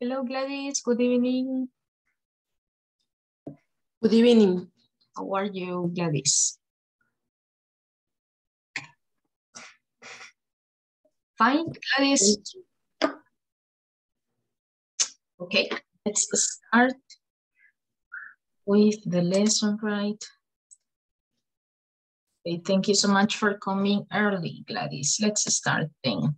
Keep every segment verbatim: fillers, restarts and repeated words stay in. Hello, Gladys. Good evening. Good evening. How are you, Gladys? Fine, Gladys. Okay, let's start with the lesson, right? Okay, thank you so much for coming early, Gladys. Let's start then.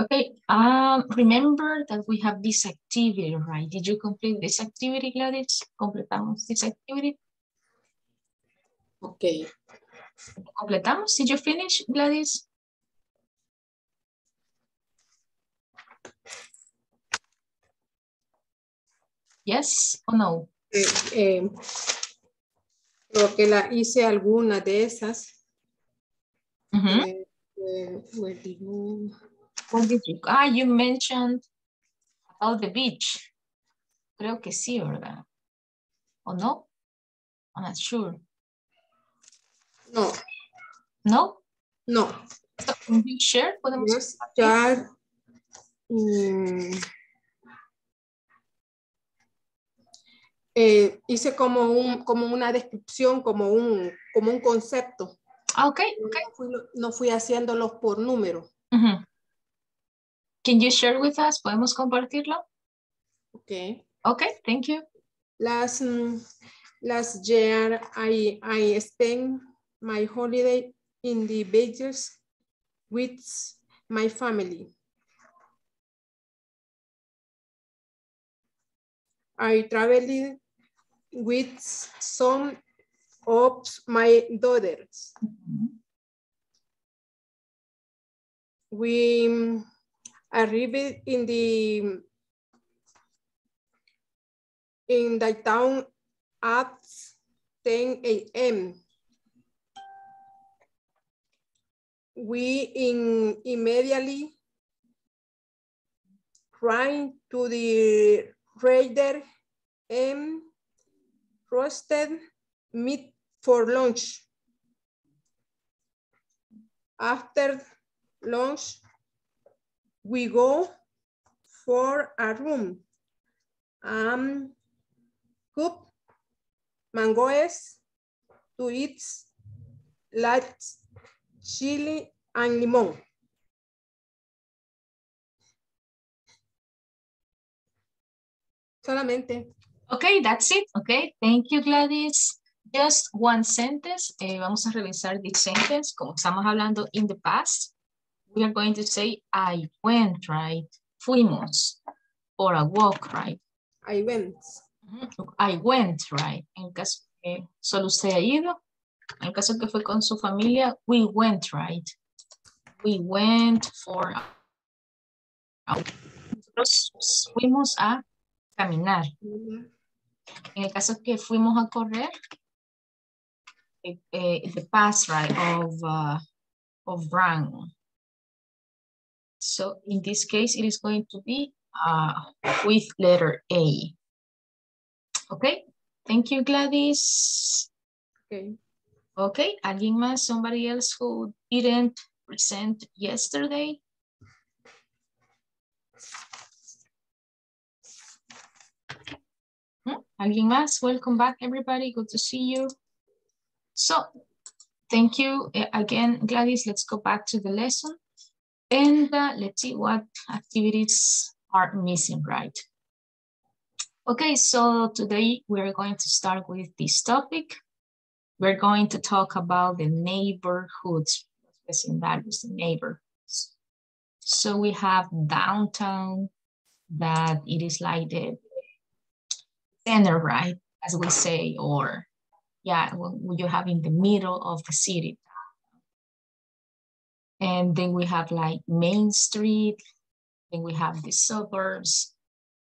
Okay, um, remember that we have this activity, right? Did you complete this activity, Gladys? Completamos this activity? Okay. Completamos? Did you finish, Gladys? Yes or no? Eh, eh, creo que la hice alguna de esas. Mm-hmm. eh, eh, where did you... What did you, ah, you mentioned about the beach. Creo que sí, ¿verdad? ¿O no? I'm not sure. No. ¿No? No. So, can you share? ¿Podemos yes, ya, um, eh, hice como, un, como una descripción, como un, como un concepto. Ah, ok, ok. No fui, no fui haciéndolos por número. Uh-huh. Can you share with us? ¿Podemos compartirlo? Okay. Okay, thank you. Last, last year, I, I spent my holiday in the beaches with my family. I traveled with some of my daughters. Mm-hmm. We... arrived in the in the town at ten A M We in, immediately ran to the raider and roasted meat for lunch. After lunch, we go for a room, um, cook mangoes to eat like chili and limon. Solamente. Okay, that's it. Okay, thank you, Gladys. Just one sentence. Eh, vamos a revisar this sentence como estamos hablando in the past. We are going to say, I went, right? Fuimos, or a walk, right? I went. I went, right? En caso que solo usted ha ido, en caso que fue con su familia, we went, right? We went for a walk. Nosotros fuimos a caminar. En el caso que fuimos a correr, eh, eh, the past, right, of, uh, of run. So in this case, it is going to be uh, with letter A. Okay, thank you, Gladys. Okay. Okay, alguien más, somebody else who didn't present yesterday? Hmm? Alguien más, welcome back, everybody. Good to see you. So thank you again, Gladys. Let's go back to the lesson. And uh, let's see what activities are missing, right? Okay, so today we're going to start with this topic. We're going to talk about the neighborhoods, that is the neighborhoods. So we have downtown, that it is like the center, right? As we say, or yeah, what you have in the middle of the city. And then we have like Main Street, then we have the suburbs,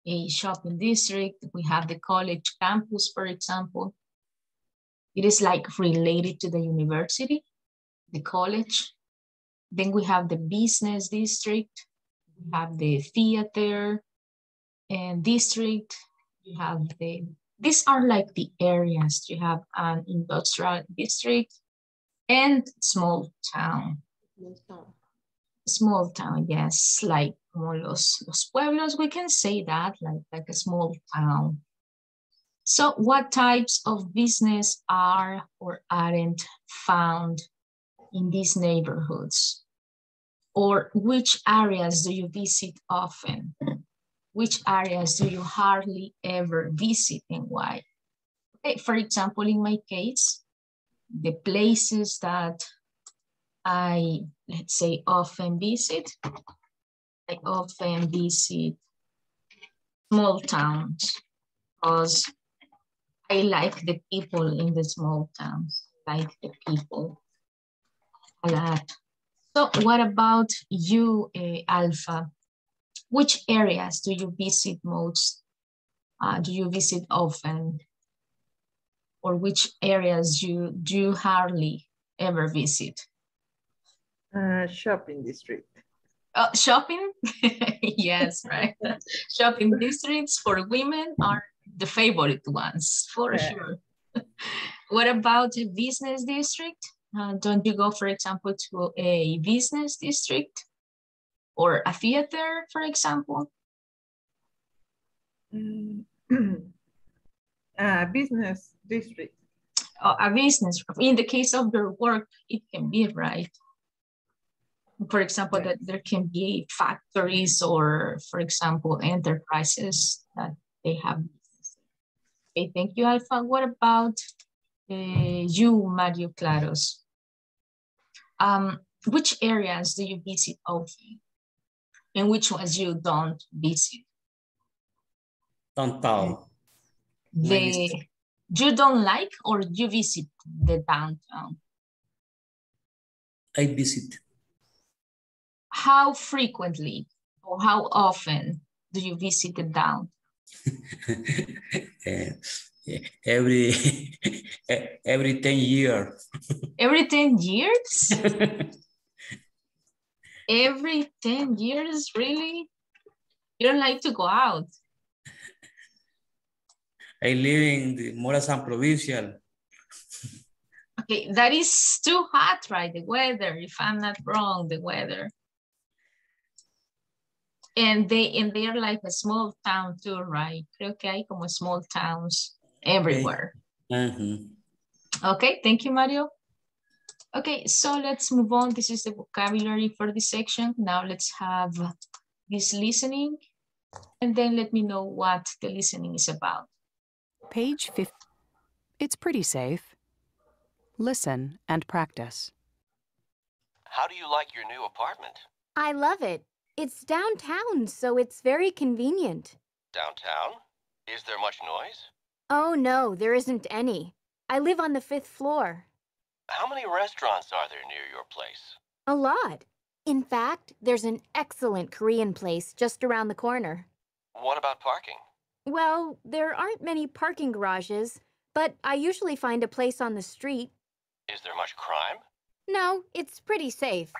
a shopping district, we have the college campus, for example. It is like related to the university, the college. Then we have the business district, we have the theater and district, You have the, these are like the areas. You have an industrial district and small town. Small town. Small town, yes, like los, los pueblos, we can say that, like, like a small town. So what types of business are or aren't found in these neighborhoods? Or which areas do you visit often? Which areas do you hardly ever visit and why? Okay, for example, in my case, the places that I, let's say, often visit, I often visit small towns because I like the people in the small towns, I like the people a lot. So what about you, uh, Alpha? Which areas do you visit most? Uh, do you visit often? Or which areas you do you hardly ever visit? Uh, shopping district. Oh, shopping? Yes, right. Shopping districts for women are the favorite ones, for yeah. sure. What about the business district? Uh, don't you go, for example, to a business district or a theater, for example? Mm. uh, business district. Oh, a business. In the case of your work, it can be, right? For example, yes. that there can be factories or, for example, enterprises that they have. Okay, thank you, Alpha. What about uh, you, Mario Claros? Um, which areas do you visit often? And which ones you don't visit? Downtown. The, you don't like or you visit the downtown? I visit. How frequently or how often do you visit the downtown? uh, every every ten years. Every ten years? Every ten years, really? You don't like to go out? I live in the Morasan Provincial. Okay, that is too hot, right? The weather, if I'm not wrong, the weather. And they and they're like a small town too, right? Creo que hay como small towns everywhere. Mm-hmm. Okay, thank you, Mario. Okay, so let's move on. This is the vocabulary for this section. Now let's have this listening. And then let me know what the listening is about. Page fifty. It's pretty safe. Listen and practice. How do you like your new apartment? I love it. It's downtown, so it's very convenient. Downtown? Is there much noise? Oh, no, there isn't any. I live on the fifth floor. How many restaurants are there near your place? A lot. In fact, there's an excellent Korean place just around the corner. What about parking? Well, there aren't many parking garages, but I usually find a place on the street. Is there much crime? No, it's pretty safe.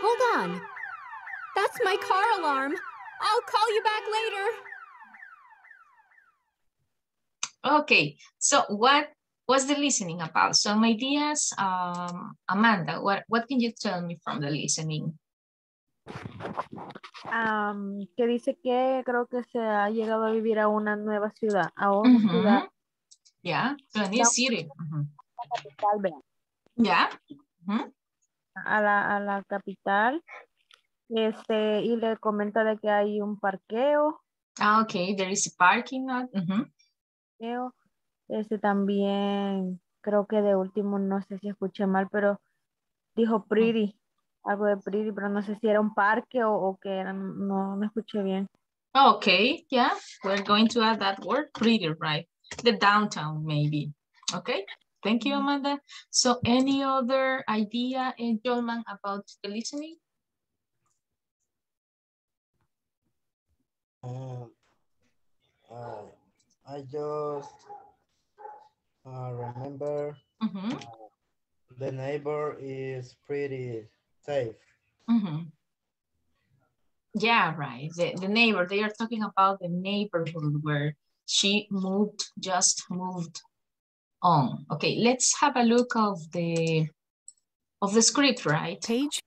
Hold on. That's my car alarm. I'll call you back later. Okay, so what was the listening about? So my ideas, um, Amanda, what, what can you tell me from the listening? Um, que dice que creo que se ha llegado a vivir a una nueva ciudad, a otra mm-hmm. ciudad. Yeah, to a new city. Mm-hmm. Yeah. Mm-hmm. A la, a la capital este y le comenta de que hay un parqueo. Ah, okay, there is a parking lot. Uh-huh. Este también creo que de último no sé si escuché mal, pero dijo pretty, algo de pretty, pero no sé si era un parque o, o que era, no me escuché bien. Okay, yeah, we're going to add that word pretty, right? The downtown maybe. Okay. Thank you, Amanda. So any other idea, Joelman, about the listening? Um, uh, I just uh, remember mm-hmm. uh, the neighbor is pretty safe. Mm-hmm. Yeah, right. The, the neighbor, they are talking about the neighborhood where she moved, just moved on. Okay, let's have a look of the, of the script, right? Page.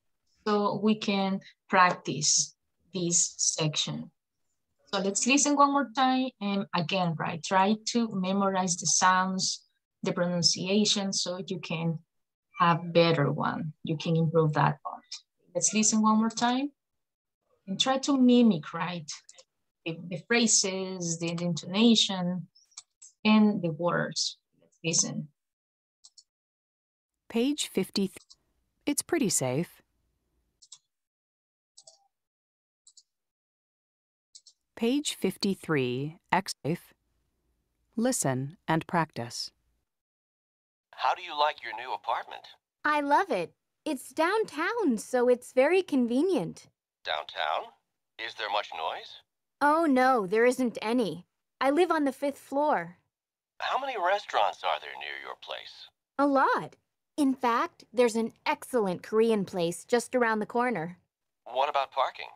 So we can practice this section. So let's listen one more time. And again, right, try to memorize the sounds, the pronunciation, so you can have better one. You can improve that part. Let's listen one more time. And try to mimic, right? The, the phrases, the intonation, and the words. Let's listen. Page fifty-three. It's pretty safe. Page fifty-three, X safe. Listen and practice. How do you like your new apartment? I love it. It's downtown, so it's very convenient. Downtown? Is there much noise? Oh, no, there isn't any. I live on the fifth floor. How many restaurants are there near your place? A lot. In fact, there's an excellent Korean place just around the corner. What about parking?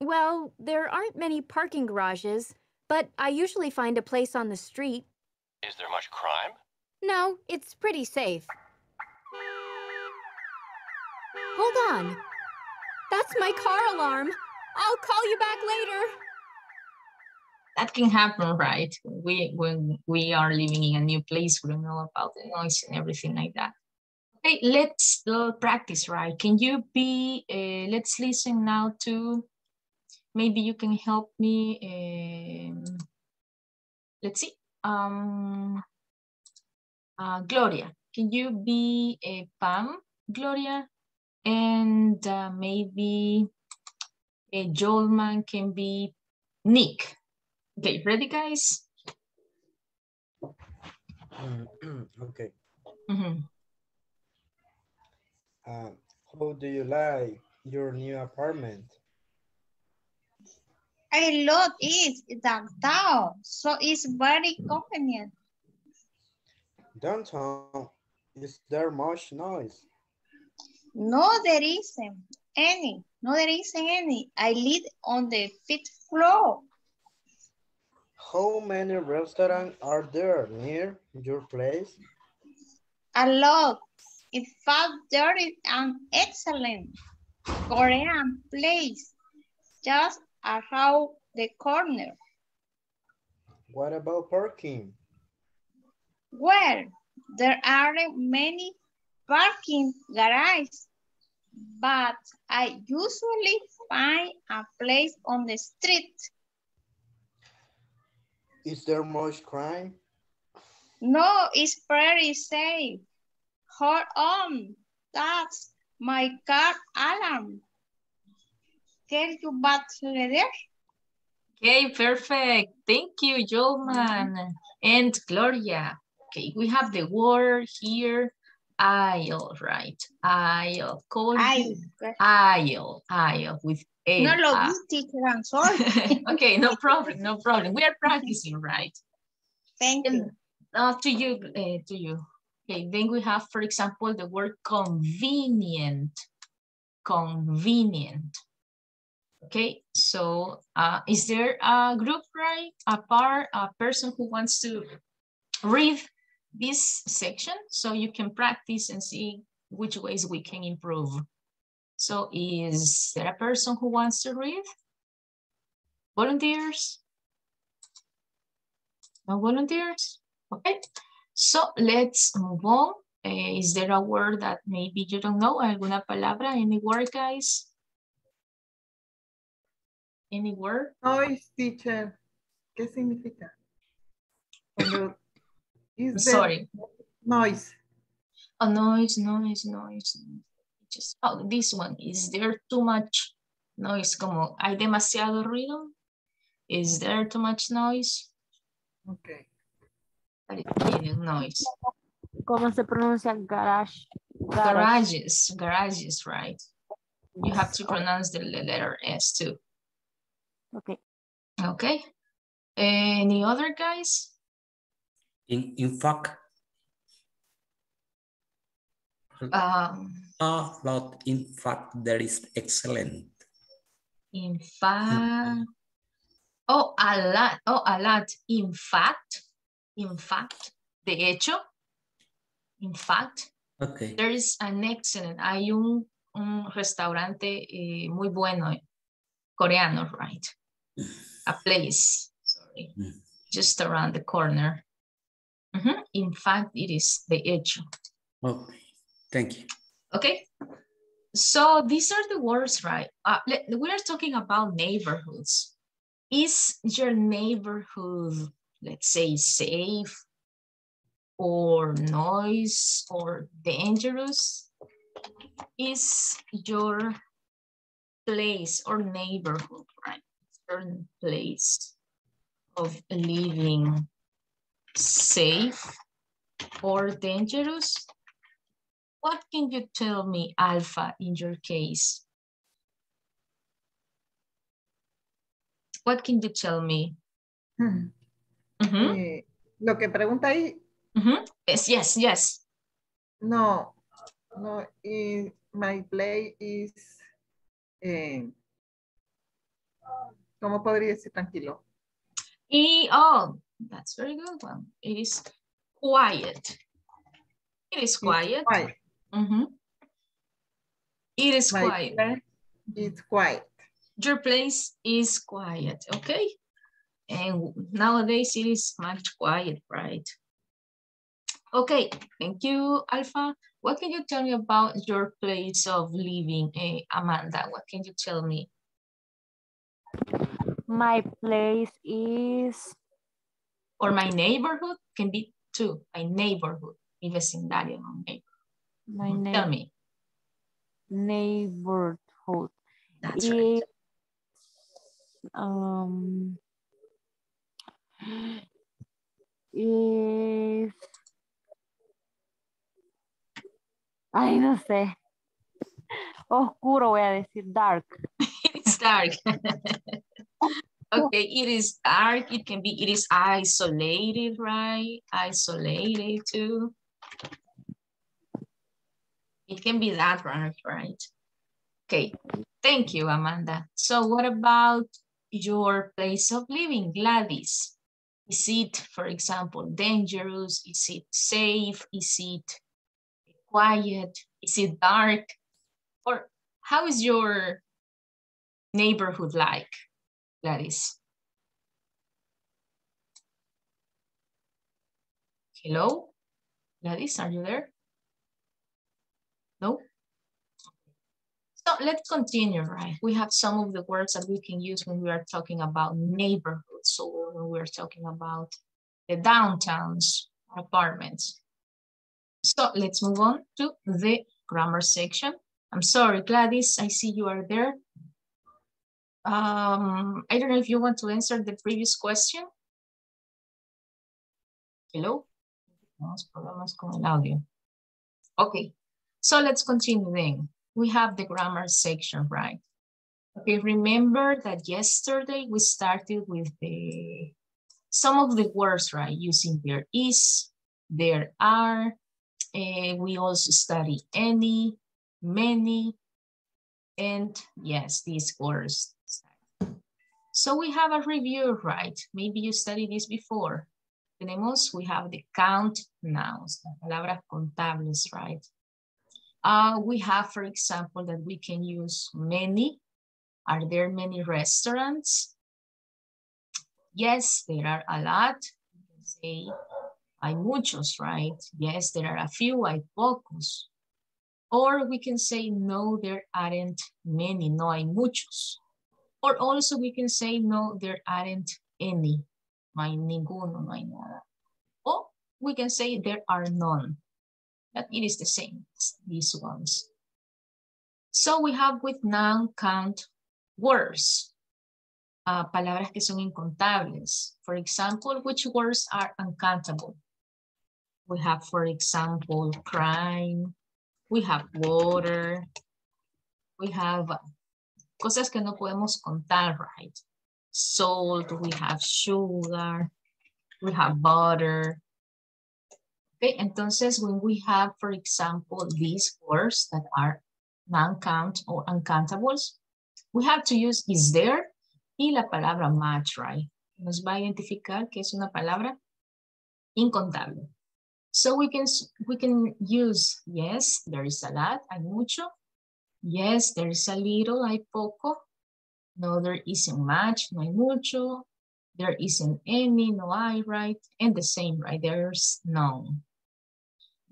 Well, there aren't many parking garages, but I usually find a place on the street. Is there much crime? No, it's pretty safe. Hold on. That's my car alarm. I'll call you back later. That can happen, right? We, when we are living in a new place, we don't know about the noise and everything like that. Okay, let's uh, practice, right? Can you be, uh, let's listen now to, maybe you can help me. Um, let's see. Um, uh, Gloria, can you be a Pam, Gloria? And uh, maybe a Joelman can be Nick. Okay, ready, guys? Okay. Mm-hmm. uh, how do you like your new apartment? I love it downtown, so it's very convenient. Downtown, is there much noise? No, there isn't any. No, there isn't any. I live on the fifth floor. How many restaurants are there near your place? A lot. In fact, there is an excellent Korean place just around the corner. What about parking? Well, there aren't many parking garage, but I usually find a place on the street. Is there much crime? No, it's pretty safe. Hold on, that's my car alarm. Can you back there? Okay, perfect. Thank you, Joelman and Gloria. Okay, we have the word here. Aisle, right? Aisle. Call aisle. Aisle. Aisle with a. No, lo vi, teacher, I'm sorry. Okay, no problem, no problem. We are practicing, right? Thank and, you. Uh, to you, uh, to you. Okay, then we have, for example, the word convenient. Convenient. Okay, so uh, is there a group, right? A part, a person who wants to read this section, so you can practice and see which ways we can improve. So is there a person who wants to read? Volunteers? No volunteers? Okay, so let's move on. Uh, is there a word that maybe you don't know? Alguna palabra, any word, guys? Any word? Noise, teacher. ¿Qué significa? Cuando Is Sorry. Noise. Oh, noise, noise, noise. Just, oh, this one. Is there too much noise? Como, ¿hay demasiado ruido? Is there too much noise? Okay. Noise. ¿Cómo se pronuncia garage? Garages, garages, right? You have to pronounce the letter S too. Okay. Okay. Any other guys? In, in fact, um, uh, but in fact, there is excellent. In fact, oh, a lot, oh, a lot. In fact, in fact, de hecho, in fact, okay. There is an excellent, hay un, un restaurante eh, muy bueno, eh, coreano, right? A place, sorry, mm. just around the corner. Mm-hmm. In fact, it is de hecho. Okay, thank you. Okay. So these are the words, right? Uh, we are talking about neighborhoods. Is your neighborhood, let's say, safe or noise or dangerous? Is your place or neighborhood, right? Certain place of living safe or dangerous? What can you tell me, Alpha, in your case? What can you tell me? Hmm. Mm-hmm. eh, lo que pregunta ahí. Mm-hmm. Yes, yes, yes. No, no. It, my play is. Eh, ¿Cómo podría decir tranquilo? Y, oh, that's very good one. It is quiet. It is quiet. It's quiet. Mm-hmm. It is My quiet. It's quiet. Your place is quiet, okay? And nowadays it is much quiet, right? Okay, thank you, Alpha. What can you tell me about your place of living, eh, Amanda? What can you tell me? My place is... Or my neighborhood can be too. My neighborhood, mi vecindario, no neighborhood. My name, tell me. Neighborhood. That's it, right. Um, is, ay, no sé. Oscuro, voy a decir dark. It's dark. Okay, it is dark. It can be, it is isolated, right? Isolated too. It can be that right, right? Okay, thank you, Amanda. So what about your place of living, Gladys? Is it, for example, dangerous? Is it safe? Is it quiet? Is it dark? Or how is your neighborhood like, Gladys? Hello? Gladys, are you there? No? So let's continue, right? We have some of the words that we can use when we are talking about neighborhoods, or when we're talking about the downtowns, apartments. So let's move on to the grammar section. I'm sorry, Gladys, I see you are there. Um, I don't know if you want to answer the previous question. Hello? Okay. So let's continue then. We have the grammar section, right? Okay, remember that yesterday we started with the some of the words, right? Using there is, there are. Uh, we also study any, many, and yes, these words. So we have a review, right? Maybe you studied this before. Tenemos, we have the count nouns, las palabras contables, right? Uh, we have, for example, that we can use many. Are there many restaurants? Yes, there are a lot. You can say, hay muchos, right? Yes, there are a few, hay pocos. Or we can say, no, there aren't many, no hay muchos. Or also we can say, no, there aren't any, no hay ninguno, no hay nada. Or we can say, there are none. But it is the same, these ones. So we have with noun count words, uh, palabras que son incontables. For example, which words are uncountable? We have, for example, crime. We have water. We have cosas que no podemos contar, right? Salt, we have sugar, we have butter. Okay, entonces, when we have, for example, these words that are non-count or uncountables, We have to use is there y la palabra much, right? Nos va a identificar que es una palabra incontable. So we can, we can use yes, there is a lot, hay mucho. Yes, there is a little, hay poco. No, there isn't much, no hay mucho. There isn't any, no hay, right? And the same, right? There's none.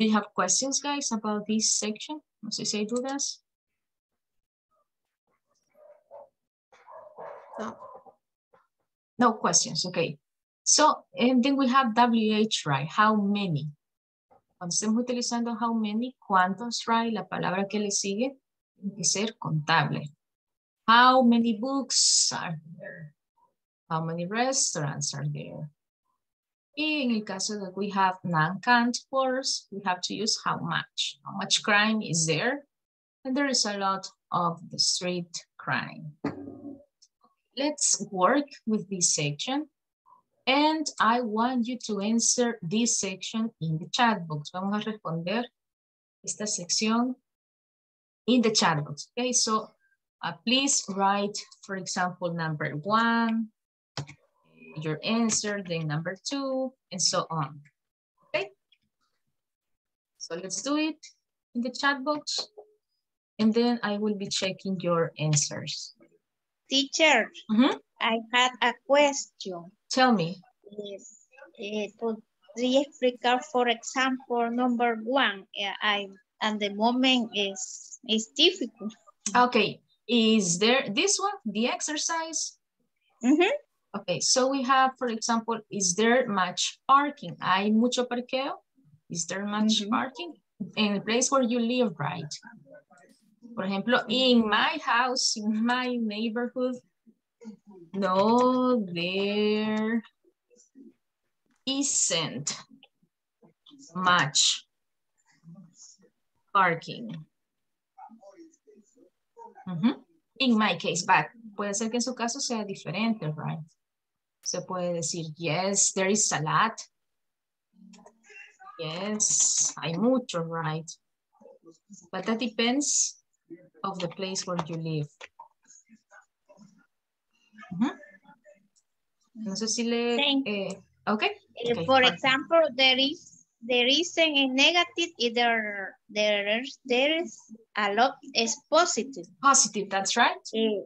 Do you have questions, guys, about this section? No sé si hay dudas. No. No questions, okay. So, and then we have W H, right? How many? Cuando estemos utilizando how many, cuántos, right? La palabra que le sigue tiene que ser contable. How many books are there? How many restaurants are there? Y en el caso that we have non-count words, we have to use how much. How much crime is there? And there is a lot of the street crime. Let's work with this section. And I want you to answer this section in the chat box. Vamos a responder esta sección in the chat box. Okay, so uh, please write, for example, number one, your answer, then number two, and so on, okay? So let's do it in the chat box, and then I will be checking your answers. Teacher, mm-hmm. I had a question. Tell me. Yes, could you explain, for example, number one, I at the moment is is difficult. Okay, is there this one, the exercise? Mm-hmm. Okay, so we have, for example, is there much parking? Hay mucho parqueo? Is there much mm-hmm. parking? In the place where you live, right? Por ejemplo, in my house, in my neighborhood, no, there isn't much parking. Mm-hmm. In my case, but puede ser que en su caso sea diferente, right? Se puede decir, yes, there is a lot. Yes, hay mucho, right? But that depends of the place where you live. Mm-hmm. No sé si le... Eh, okay. okay. For example, there is there isn't a negative, either there is, there is a lot is positive. Positive, that's right. Yeah.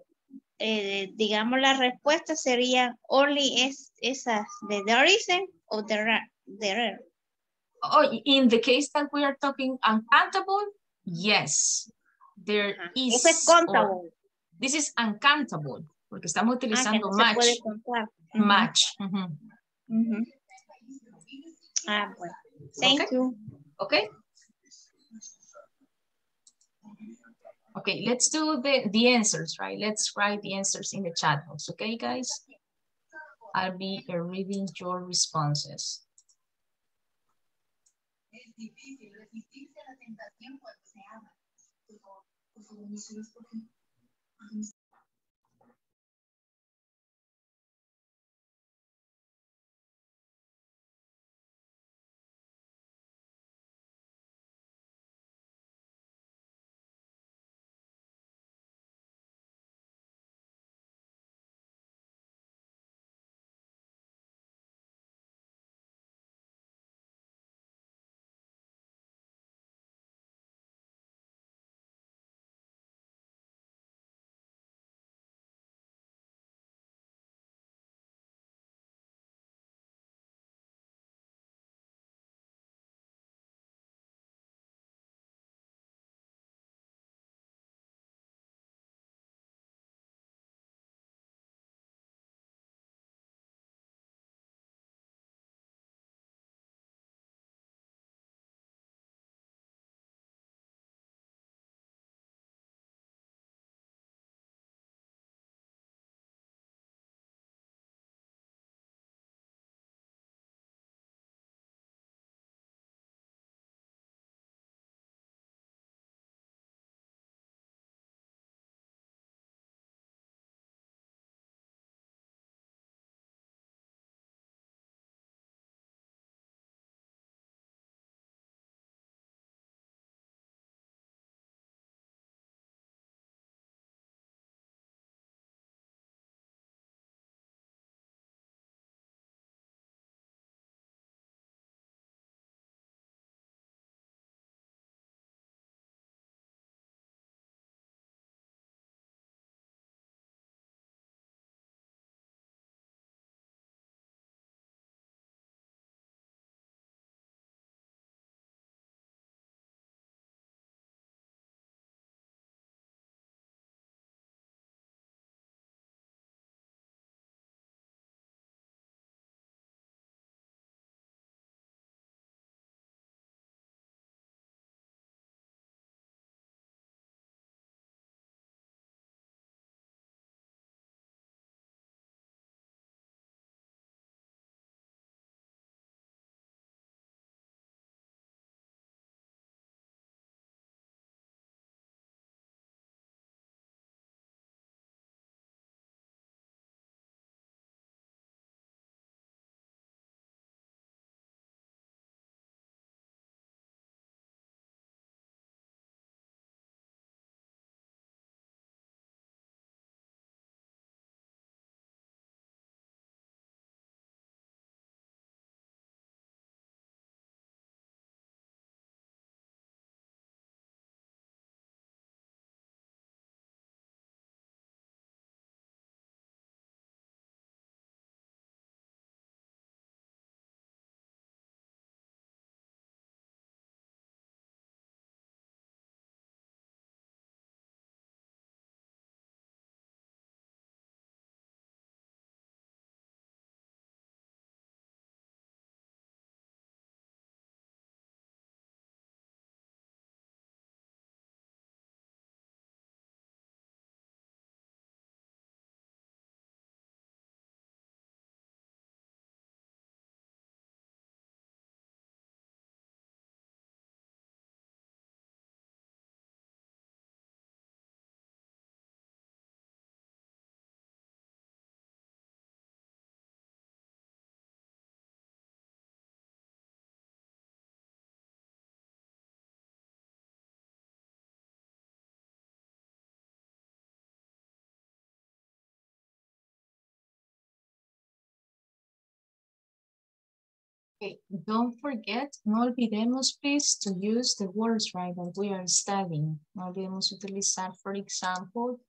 Eh, digamos la respuesta sería only es esas de there isn't o there are, there are. Oh, in the case that we are talking uncountable, yes, there uh-huh. is. Eso es countable. Or, this is uncountable porque estamos utilizando ah, much. Uh-huh. Much. Uh-huh. Uh-huh. Ah, bueno. Thank okay. you. Okay. Okay, let's do the, the answers, right? Let's write the answers in the chat box, okay, guys? I'll be uh, reading your responses. Okay, don't forget, no olvidemos, please, to use the words right that we are studying. No olvidemos utilizar, for example,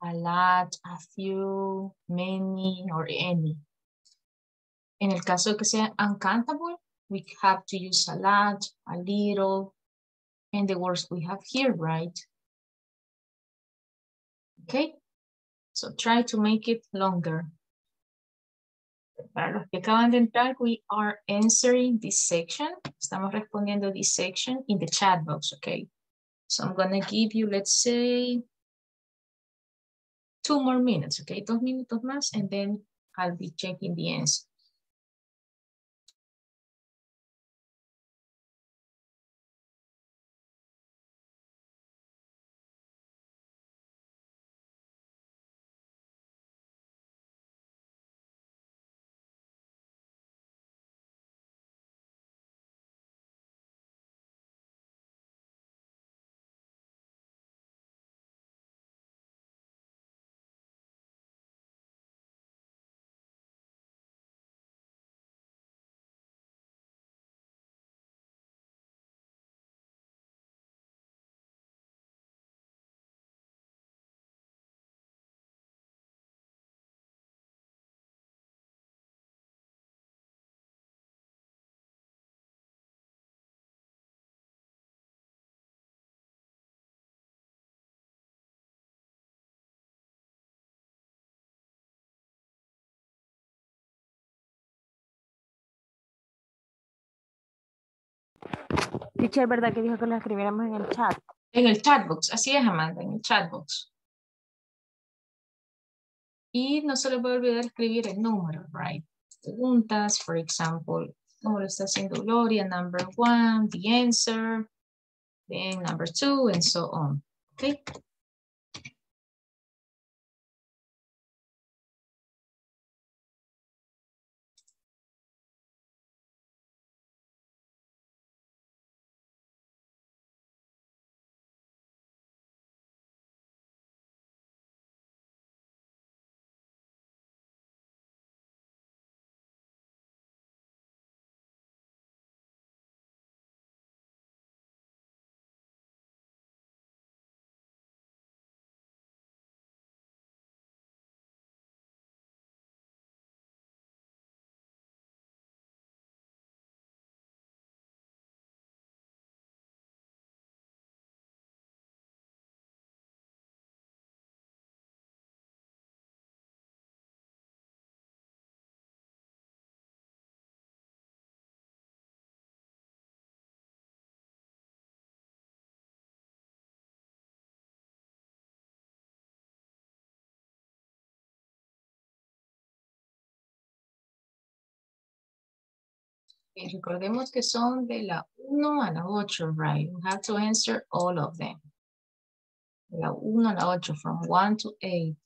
a lot, a few, many, or any. En el caso de que sea uncountable, we have to use a lot, a little, and the words we have here, right? Okay, so try to make it longer. Para los que acaban de entrar, we are answering this section. Estamos respondiendo this section in the chat box, okay? So I'm gonna give you, let's say, two more minutes, okay? Dos minutos más, and then I'll be checking the answer. Teacher, ¿verdad que dijo que lo escribiéramos en el chat? En el chat box, así es, Amanda, en el chat box. Y no se le puede olvidar escribir el número, right? Preguntas, for example, como lo está haciendo Gloria, number one, the answer, then number two, and so on, okay? Y recordemos que son de la uno a la ocho, right? You have to answer all of them. De la uno a la ocho, from one to eight.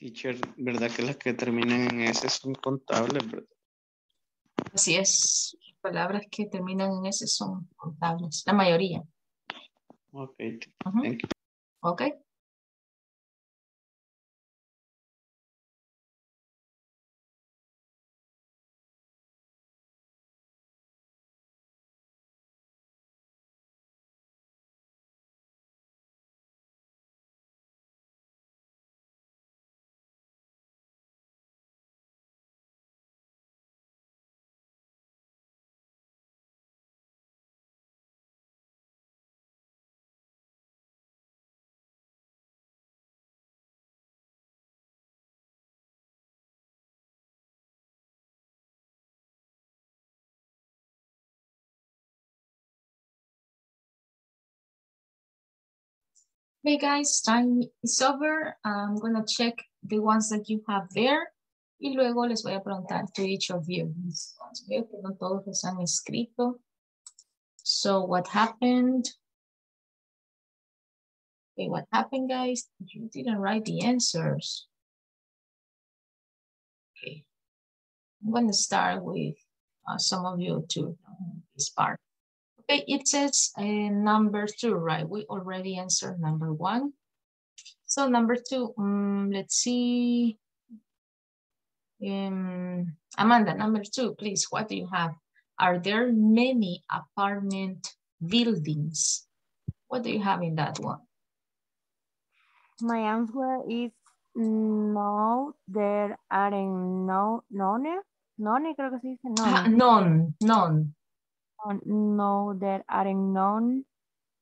Teacher, ¿verdad que las que terminan en S son contables, verdad? Así es. Palabras que terminan en S son contables. La mayoría. Ok. Uh-huh. Thank you. Ok. Hey guys, time is over. I'm gonna check the ones that you have there. Y luego les voy a preguntar to each of you. Veo que no todos los han escrito. So what happened? Okay, what happened, guys? You didn't write the answers. Okay, I'm gonna start with uh, some of you to um, this part. Okay, it says uh, number two, right? We already answered number one. So number two, um, let's see. Um, Amanda, number two, please, what do you have? Are there many apartment buildings? What do you have in that one? My answer is no, there aren't no, none, none, creo que se dice none. Ah, none, none. No, there aren't none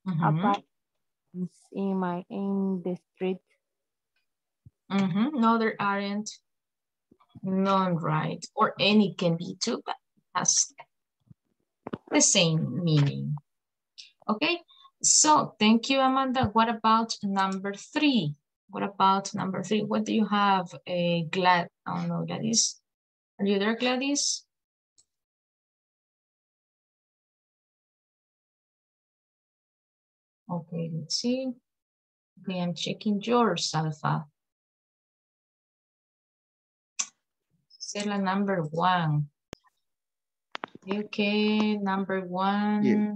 mm-hmm. apartments in my in the street. Mm-hmm. No, there aren't none, right? Or any can be too, but it has the same meaning. Okay, so thank you, Amanda. What about number three? What about number three? What do you have? A glad? Oh no, Gladys. Are you there, Gladys? Okay, let's see. Okay, I'm checking yours, Alpha. Cella number one. Okay, number one. Yeah.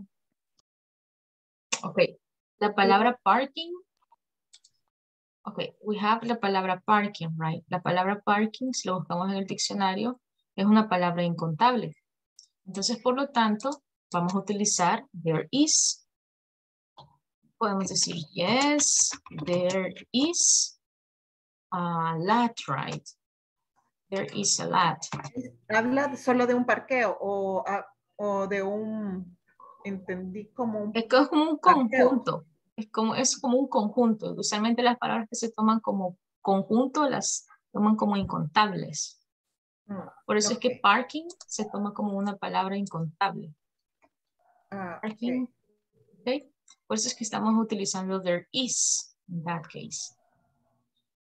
Okay, la palabra parking. Okay, we have la palabra parking, right? La palabra parking, si lo buscamos en el diccionario, es una palabra incontable. Entonces, por lo tanto, vamos a utilizar there is. Podemos decir, yes, there is a lot, right? There is a lot. ¿Habla solo de un parqueo o, a, o de un, entendí como un... Es como un parqueo. Conjunto, es como, es como un conjunto. Usualmente las palabras que se toman como conjunto las toman como incontables. Por eso okay. es que parking se toma como una palabra incontable. Ah, parking, okay. Okay. Por eso es que estamos utilizando there is in that case.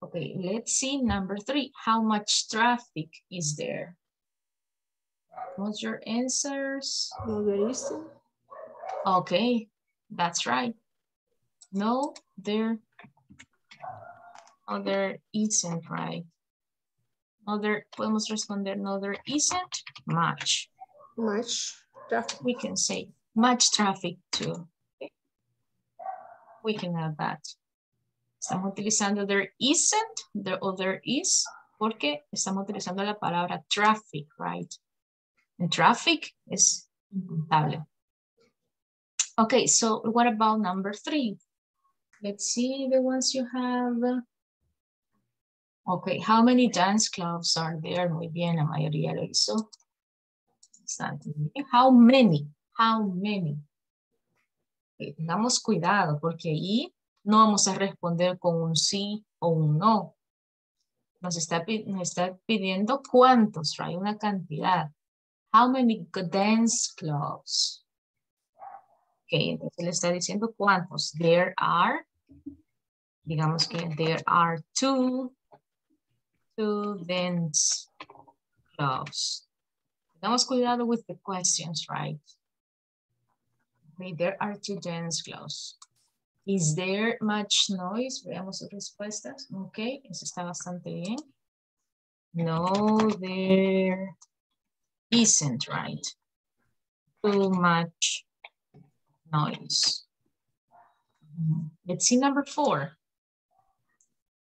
Okay, let's see number three. How much traffic is there? What's your answers? Okay, that's right. No, there, no, there isn't, right? No, there, podemos responder, no, there isn't much. Much traffic. We can say much traffic too. We can have that. Estamos utilizando there isn't, there or there is, porque estamos utilizando la palabra traffic, right? And traffic is incontable. Okay, so what about number three? Let's see the ones you have. Okay, how many dance clubs are there? Muy bien, la mayoría lo hizo. How many? How many? Tengamos cuidado porque ahí no vamos a responder con un sí o un no. Nos está, nos está pidiendo cuántos, right? Una cantidad. How many dance clubs? Ok, entonces le está diciendo cuántos. There are, digamos que there are two, two dance clubs. Tengamos cuidado with the questions, right? There are two dance clubs. Is there much noise? Veamos sus respuestas. Ok, eso está bastante bien. No, there isn't, right? Too much noise. Let's see number four.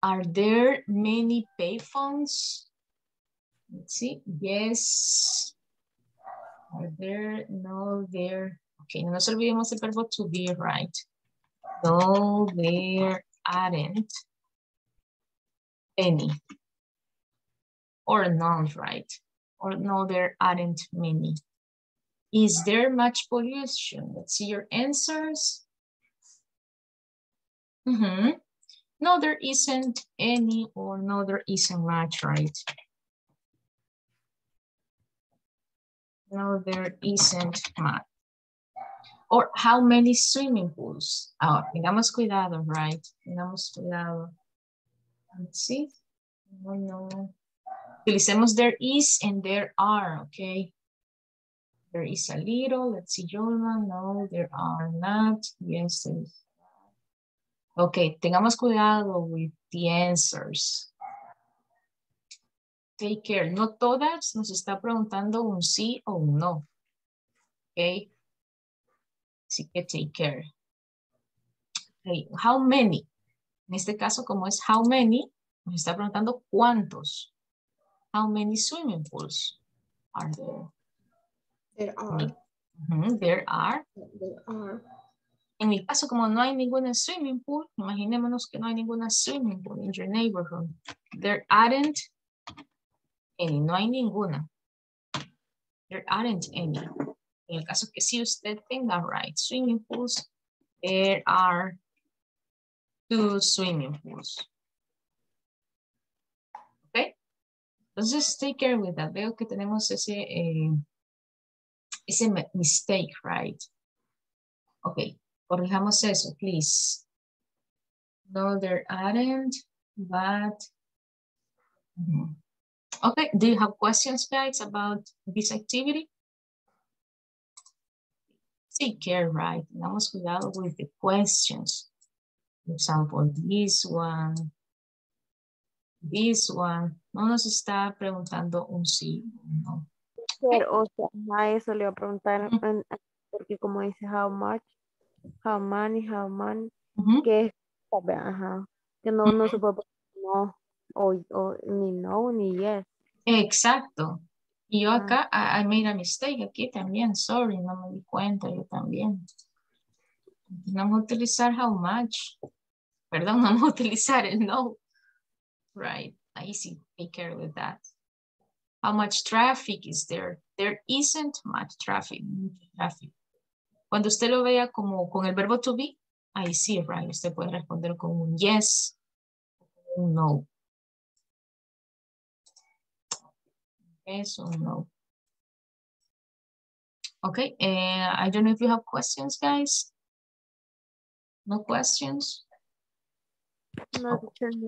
Are there many payphones? Let's see. Yes. Are there? No, there. Okay, no nos olvidemos el verbo to be, right? No, there aren't any. Or none, right? Or no, there aren't many. Is there much pollution? Let's see your answers. Mm-hmm. No, there isn't any, or no, there isn't much, right? No, there isn't much. or how many swimming pools. Oh, tengamos cuidado, right? Tengamos cuidado. Let's see. No, no. Utilicemos there is and there are, okay? There is a little. Let's see, Joelman. No, there are not. Yes, there is. Okay, tengamos cuidado with the answers. Take care. No todas nos está preguntando un sí o un no. Okay. Así que take care. Okay, how many? En este caso, como es how many, nos está preguntando cuántos. How many swimming pools are there? There are. Mm-hmm. There are. There are. En mi caso, como no hay ninguna swimming pool, imaginémonos que no hay ninguna swimming pool in your neighborhood. There aren't any. No hay ninguna. There aren't any. En el caso que sí usted tenga, right, swimming pools, there are two swimming pools. Ok. Entonces, take care with that. Veo que tenemos ese, eh, ese mistake, right? Ok. Corrijamos eso, please. No, there aren't, but... Mm-hmm. Okay, do you have questions, guys, about this activity? Take care, right? Tengamos cuidado with the questions. For example, this one, this one. No nos está preguntando un sí o no. Pero, o sea, a eso le va a preguntar, mm-hmm. porque como dice, how much? How many, how many, uh-huh. que, ajá, que no, no se puede poner no, o, o ni no, ni yes. Exacto. Y yo acá, uh-huh. I, I made a mistake aquí también, sorry, no me di cuenta, yo también. Vamos a utilizar how much, perdón, vamos a utilizar el no. Right, ahí sí, take care with that. How much traffic is there? There isn't much traffic, much traffic. Cuando usted lo vea como con el verbo to be, ahí sí, right, usted puede responder con un yes o un no. Yes or no. Okay, uh, I don't know if you have questions, guys. No questions? No questions.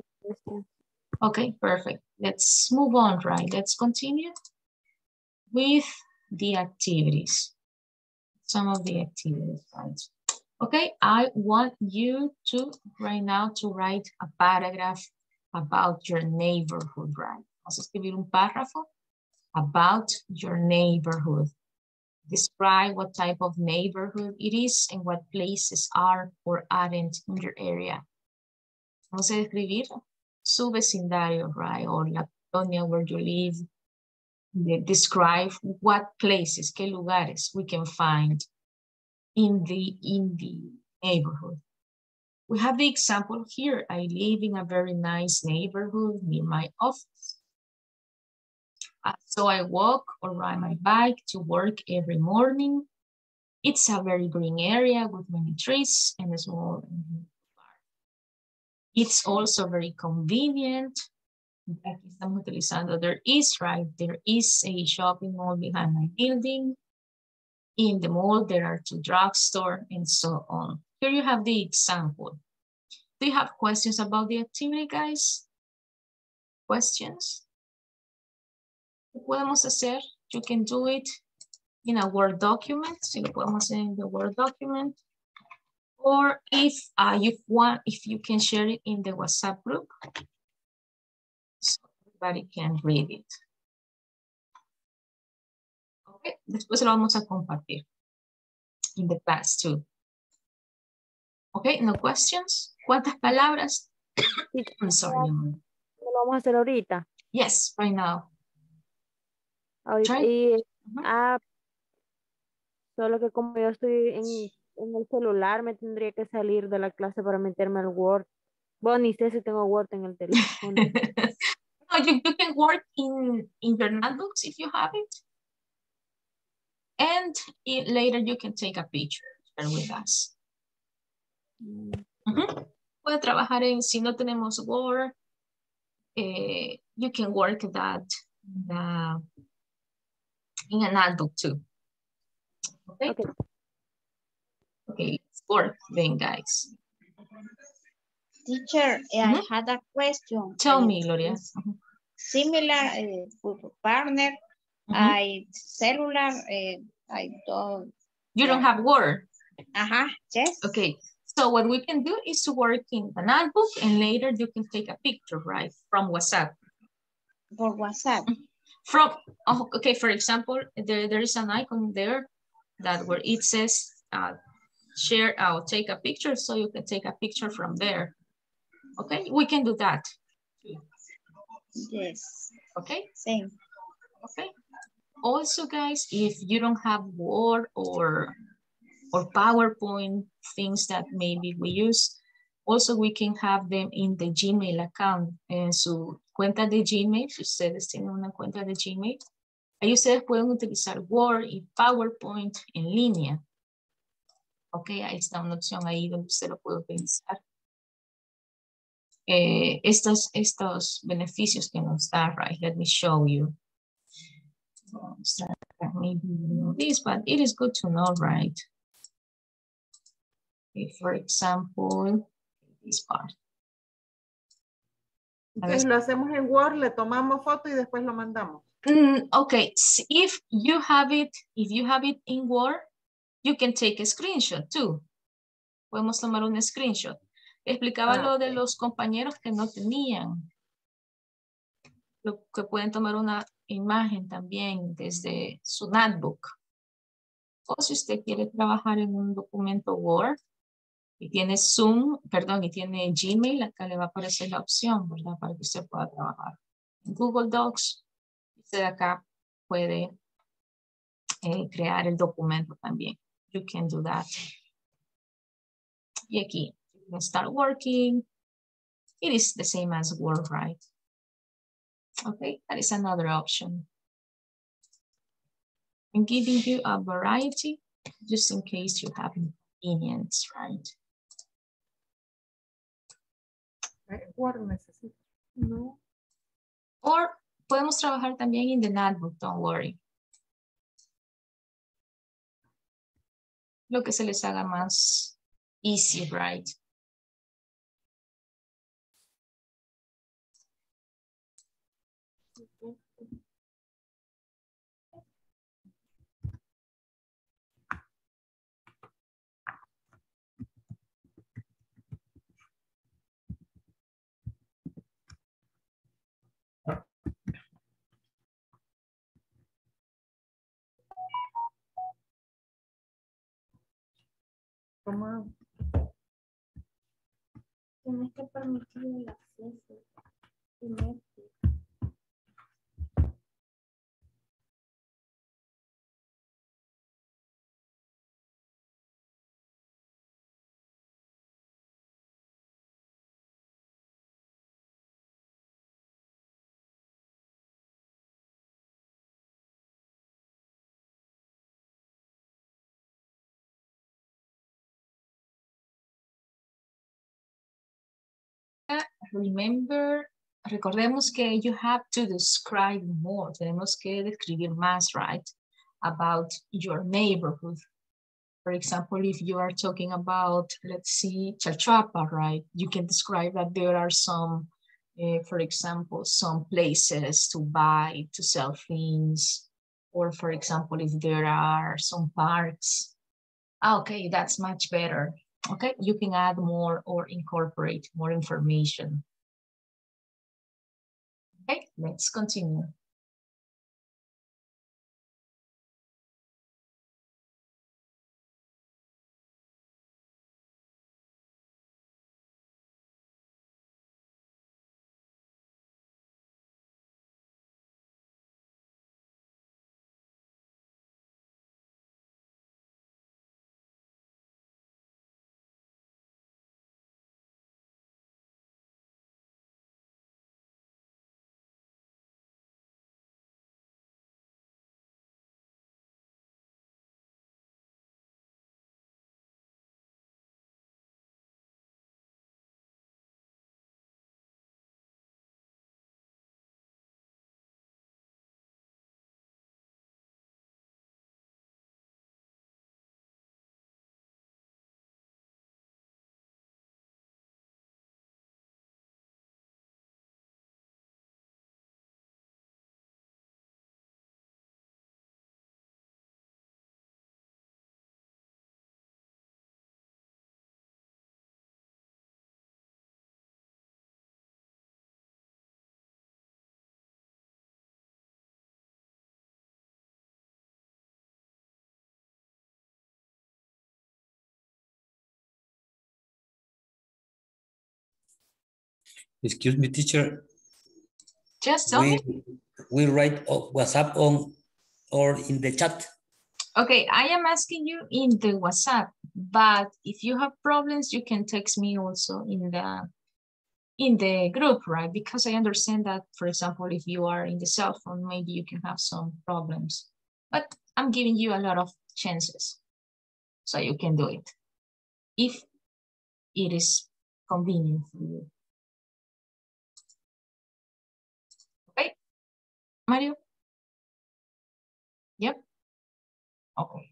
Okay, perfect. Let's move on, right? Let's continue with the activities. Some of the activities, right? Okay, I want you to, right now, to write a paragraph about your neighborhood, right? Vamos a escribir un párrafo about your neighborhood. Describe what type of neighborhood it is and what places are or aren't in your area. Vamos a describir su vecindario, right? Or la colonia where you live. Describe what places, qué lugares we can find in the, in the neighborhood. We have the example here. I live in a very nice neighborhood near my office. Uh, so I walk or ride my bike to work every morning. It's a very green area with many trees and a small park. It's also very convenient. Aquí estamos utilizando there is, right? There is a shopping mall behind my building. In the mall, there are two drugstores and so on. Here you have the example. Do you have questions about the activity, guys? Questions? ¿Qué podemos hacer? You can do it in a Word document. Si lo podemos hacer en the Word document. Or if uh, you want, if you can share it in the WhatsApp group. Everybody can read it. Okay, después lo vamos a compartir in the class too. Okay, no questions? ¿Cuántas palabras? I'm sorry. Lo vamos a hacer ahorita. Yes, right now. Ahorita y, uh-huh. ah, solo que como yo estoy en, en el celular, me tendría que salir de la clase para meterme al Word. Bueno, ni sé si tengo Word en el teléfono. You, you can work in, in your notebooks if you have it. And it, later you can take a picture with us. Mm-hmm. Puede trabajar en, si no tenemos Word, eh, you can work that uh, in a notebook too. Okay? Okay. Okay, let's work then, guys. Teacher, mm-hmm. I had a question. Tell uh, me, Gloria. Similar uh, partner, mm-hmm. I cellular, uh, I don't. You don't have Word? Uh-huh, yes. Okay, so what we can do is to work in the notebook and later you can take a picture, right, from WhatsApp. For WhatsApp? From, oh, okay, for example, there, there is an icon there that where it says uh, share, I'll take a picture, so you can take a picture from there. Okay, we can do that. Yes. Okay. Same. Okay. Also, guys, if you don't have Word or or PowerPoint, things that maybe we use, also we can have them in the Gmail account. En su cuenta de Gmail, si ustedes tienen una cuenta de Gmail, ahí ustedes pueden utilizar Word y PowerPoint en línea. Ok, ahí está una opción ahí donde usted lo puede utilizar. Eh, estos, estos beneficios que nos da, right? Let me show you. Maybe you know this, but it is good to know, right? Okay, for example, this part. Entonces lo hacemos en Word, le tomamos foto y después lo mandamos. Mm, okay, if you have it, if you have it in Word, you can take a screenshot too. Podemos tomar un screenshot. Explicaba ah, lo de los compañeros que no tenían. Lo que pueden tomar una imagen también desde su notebook. O si usted quiere trabajar en un documento Word y tiene Zoom, perdón, y tiene Gmail, acá le va a aparecer la opción, ¿verdad? Para que usted pueda trabajar. En Google Docs, usted acá puede eh, crear el documento también. You can do that. Y aquí, you can start working. It is the same as Word, right? Okay, that is another option. I'm giving you a variety just in case you have inconvenience, right? No. Or podemos trabajar también in the notebook, don't worry. Lo que se les haga más easy, right? Tienes que permitir el acceso y Netflix. Remember, recordemos que you have to describe more. Tenemos que describir más, right? About your neighborhood. For example, if you are talking about, let's see, Chalchuapa, right? You can describe that there are some, uh, for example, some places to buy, to sell things. Or for example, if there are some parks. Ah, okay, that's much better. Okay, you can add more or incorporate more information. Okay, let's continue. Excuse me, teacher. Just tell we, me. We write WhatsApp on or in the chat. Okay, I am asking you in the WhatsApp, but if you have problems, you can text me also in the in the group, right? Because I understand that, for example, if you are in the cell phone, maybe you can have some problems. But I'm giving you a lot of chances, so you can do it if it is convenient for you. Okay, Mario? Yep. Okay.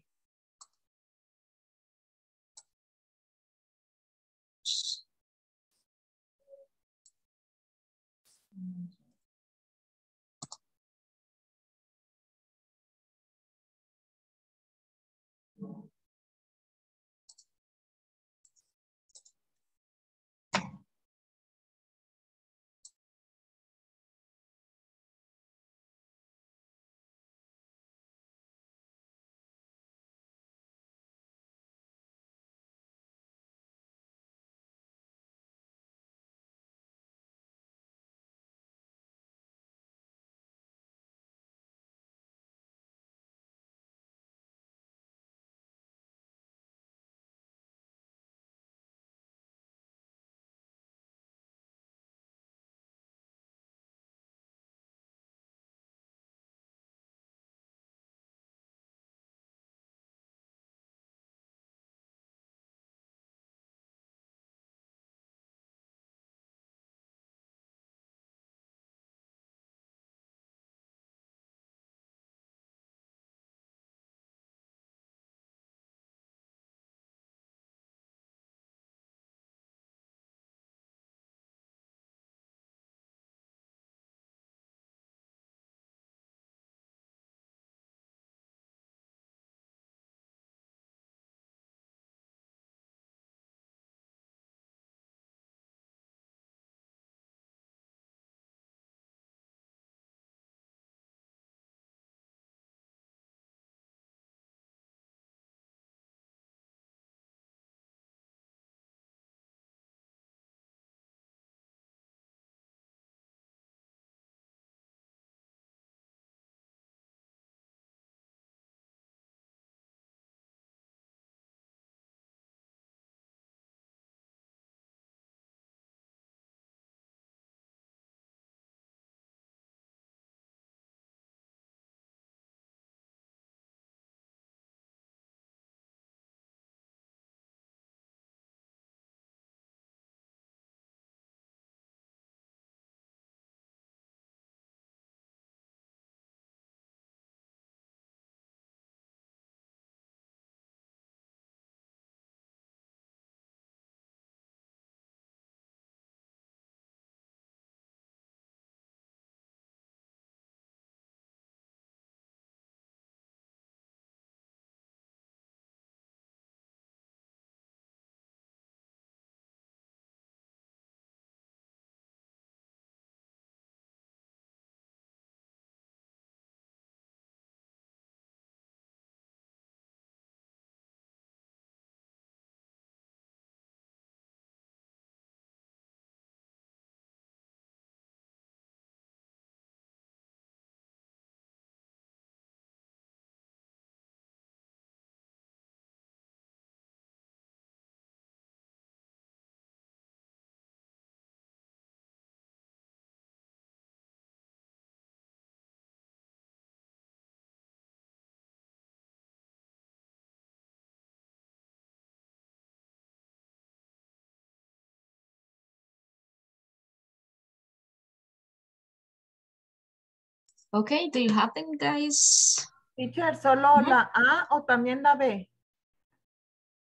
Okay, do you have them, guys? Teacher, solo mm-hmm. la A o también la B?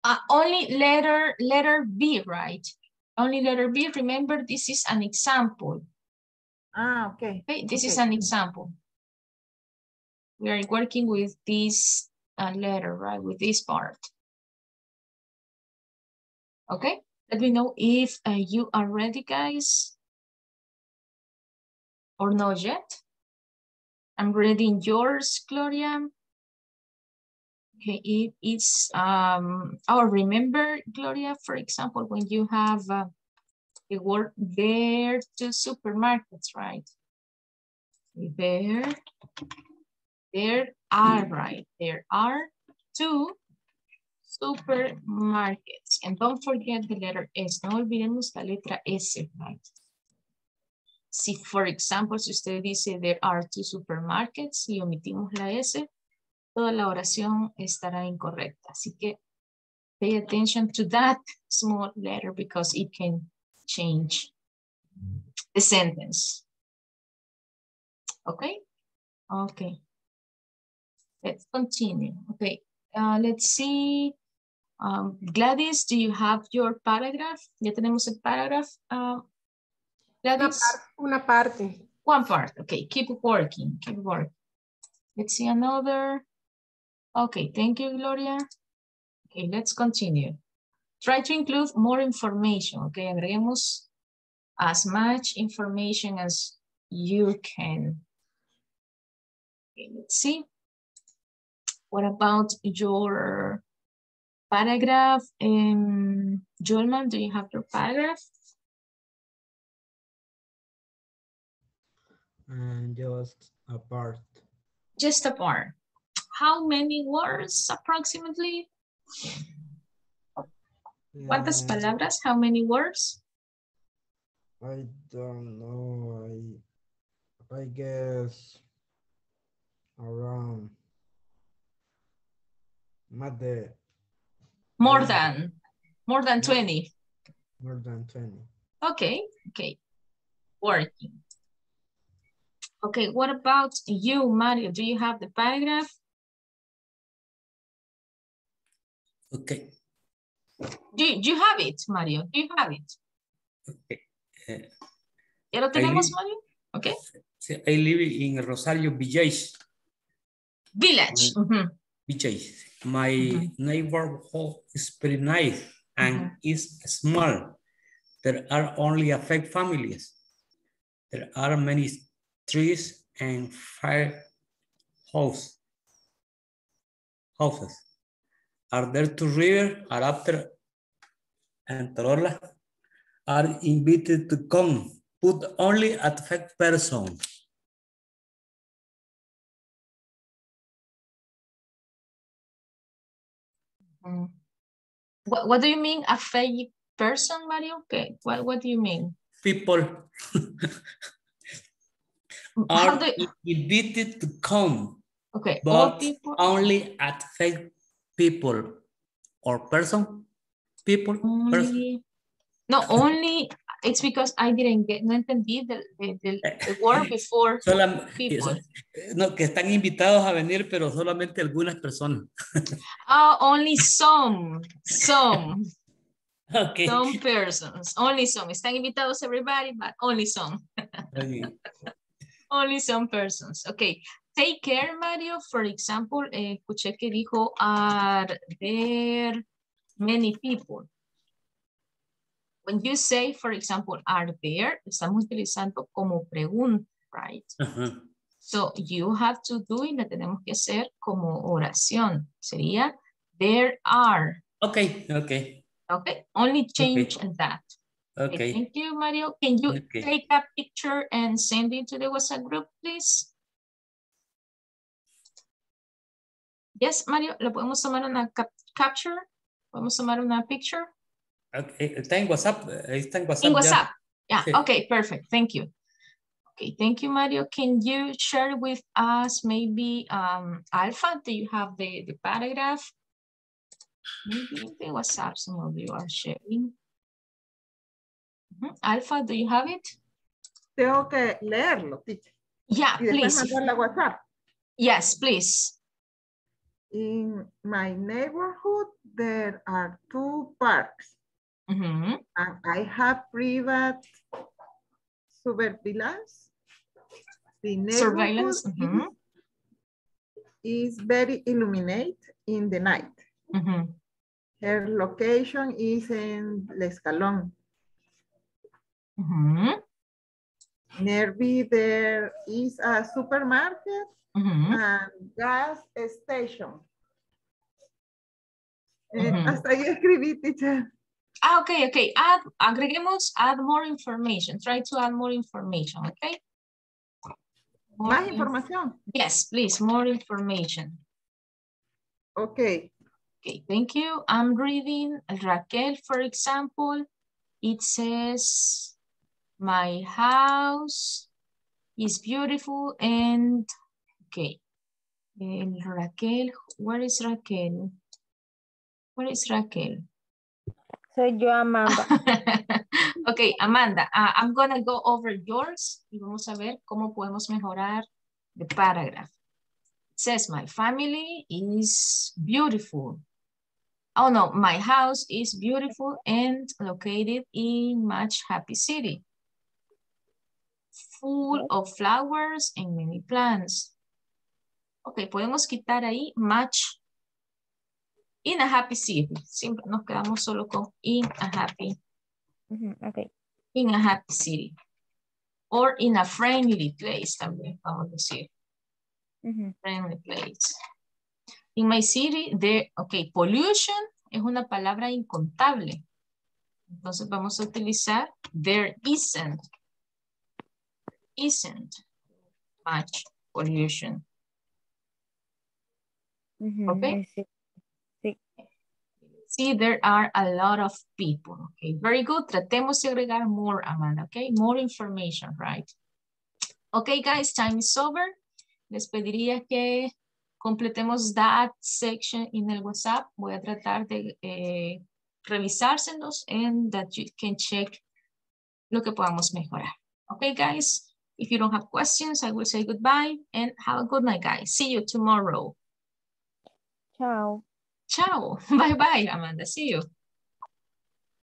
Uh, only letter, letter B, right? Only letter B. Remember, this is an example. Ah, okay. Okay, this okay. is an example. We are working with this uh, letter, right? With this part. Okay, let me know if uh, you are ready, guys. Or not yet. I'm reading yours, Gloria. Okay, it, it's, um, oh, remember, Gloria, for example, when you have uh, the word there to supermarkets, right? There, there are, right? There are two supermarkets. And don't forget the letter S. No olvidemos la letra S, right? Si, for example, si usted dice there are two supermarkets y omitimos la S, toda la oración estará incorrecta. Así que pay attention to that small letter because it can change the sentence. Okay? Okay. Let's continue. Okay. Uh, let's see. Um, Gladys, do you have your paragraph? Ya tenemos el paragraph. Uh, Gladys? Una, par una parte. One part. Okay. Keep working. Keep working. Let's see another. Okay. Thank you, Gloria. Okay. Let's continue. Try to include more information. Okay. Agreguemos as much information as you can. Okay, let's see. What about your paragraph? Um, Joelman, do you have your paragraph? Um, just a part. Just a part. How many words approximately? Yeah. ¿Cuántas palabras? How many words? I don't know. I... I guess around more than more than more than twenty. More than twenty. Okay, okay. Working. Okay, what about you, Mario? Do you have the paragraph? Okay. Do, do you have it, Mario? Do you have it? Okay. Uh, ¿Ya lo tenemos, I... Mario? Okay. I live in Rosario Village. Village. Um, mm-hmm. Village. My mm-hmm. neighborhood is pretty nice and mm-hmm. is small. There are only a few families. There are many trees and fire house, houses. Are there two rivers? Are after and Torola are invited to come. Put only affect person. Mm-hmm. What, what do you mean affect person, Mario? Okay. What, what do you mean? People are do... invited to come. Okay. But people... only affect people or person. People. Only... Person. No, only. It's because I didn't get, no entendí the, the, the word before. Solam, people. No, que están invitados a venir, pero solamente algunas personas. Oh, only some, some. Okay. Some persons, only some. Están invitados everybody, but only some. Okay. Only some persons. Okay. Take care, Mario. For example, eh, escuché que dijo, are there many people? When you say, for example, are there, estamos utilizando como pregunta, right? Uh-huh. So you have to do, y la tenemos que hacer como oración. Sería, there are. Okay, okay. Okay, only change okay. that. Okay. Okay. Thank you, Mario. Can you okay. take a picture and send it to the WhatsApp group, please? Yes, Mario, ¿lo podemos tomar una cap capture? ¿Podemos tomar una picture? Okay, está en WhatsApp. Está en WhatsApp. In WhatsApp. Yeah, sí. Okay, perfect. Thank you. Okay, thank you, Mario. Can you share with us maybe um, Alpha? Do you have the, the paragraph? Maybe in the WhatsApp, some of you are sharing. Mm-hmm. Alpha, do you have it? Tengo que leerlo, teacher. Yeah, y please. Mandarlo a WhatsApp. Yes, please. In my neighborhood, there are two parks. Mm-hmm. And I have private surveillance. The surveillance mm-hmm. is, is very illuminated in the night. Mm-hmm. Her location is in Lescalón. Mm-hmm. Nearby there is a supermarket mm-hmm. and gas station. Mm-hmm. eh, hasta ahí escribí, teacher. Ah, okay, okay. Add, agreguemos, add more information. Try to add more information, okay? More Más información. In yes, please, more information. Okay. Okay, thank you. I'm reading Raquel, for example. It says, my house is beautiful and, okay. And Raquel, where is Raquel? Where is Raquel? Soy yo, Amanda. Okay, Amanda, uh, I'm going to go over yours y vamos a ver cómo podemos mejorar the paragraph. It says, my family is beautiful. Oh no, my house is beautiful and located in much happy city. Full of flowers and many plants. Ok, podemos quitar ahí much in a happy city. Siempre nos quedamos solo con in a happy. Mm-hmm, okay. In a happy city. Or in a friendly place también vamos a decir. Mm-hmm. Friendly place. In my city, de, ok, pollution es una palabra incontable. Entonces vamos a utilizar there isn't. Isn't much pollution. Mm-hmm. Okay. Sí. Sí. See, there are a lot of people. Okay, very good. Tratemos de agregar more, Amanda. Okay, more information, right? Okay, guys, time is over. Les pediría que completemos that section in el WhatsApp. Voy a tratar de eh, revisárselos and that you can check lo que podamos mejorar. Okay, guys, if you don't have questions, I will say goodbye and have a good night, guys. See you tomorrow. Ciao. Ciao. Bye-bye, Amanda. See you.